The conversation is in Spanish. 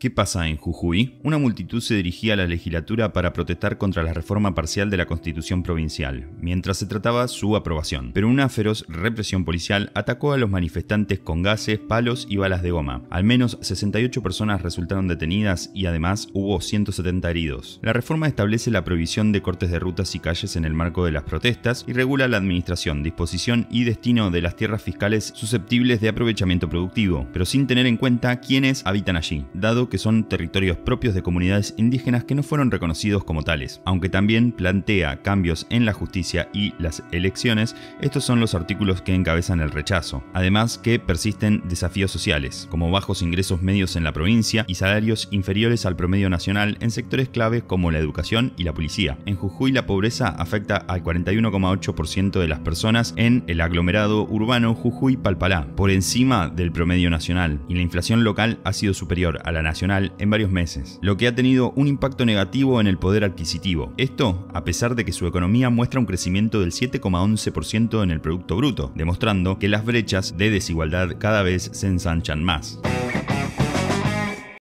¿Qué pasa en Jujuy? Una multitud se dirigía a la legislatura para protestar contra la reforma parcial de la Constitución provincial, mientras se trataba su aprobación. Pero una feroz represión policial atacó a los manifestantes con gases, palos y balas de goma. Al menos 68 personas resultaron detenidas y además hubo 170 heridos. La reforma establece la prohibición de cortes de rutas y calles en el marco de las protestas y regula la administración, disposición y destino de las tierras fiscales susceptibles de aprovechamiento productivo, pero sin tener en cuenta quiénes habitan allí, dado que son territorios propios de comunidades indígenas que no fueron reconocidos como tales. Aunque también plantea cambios en la justicia y las elecciones, estos son los artículos que encabezan el rechazo. Además que persisten desafíos sociales, como bajos ingresos medios en la provincia y salarios inferiores al promedio nacional en sectores claves como la educación y la policía. En Jujuy la pobreza afecta al 41,8% de las personas en el aglomerado urbano Jujuy-Palpalá, por encima del promedio nacional, y la inflación local ha sido superior a la nacional en varios meses, lo que ha tenido un impacto negativo en el poder adquisitivo. Esto a pesar de que su economía muestra un crecimiento del 7,11% en el producto bruto, demostrando que las brechas de desigualdad cada vez se ensanchan más.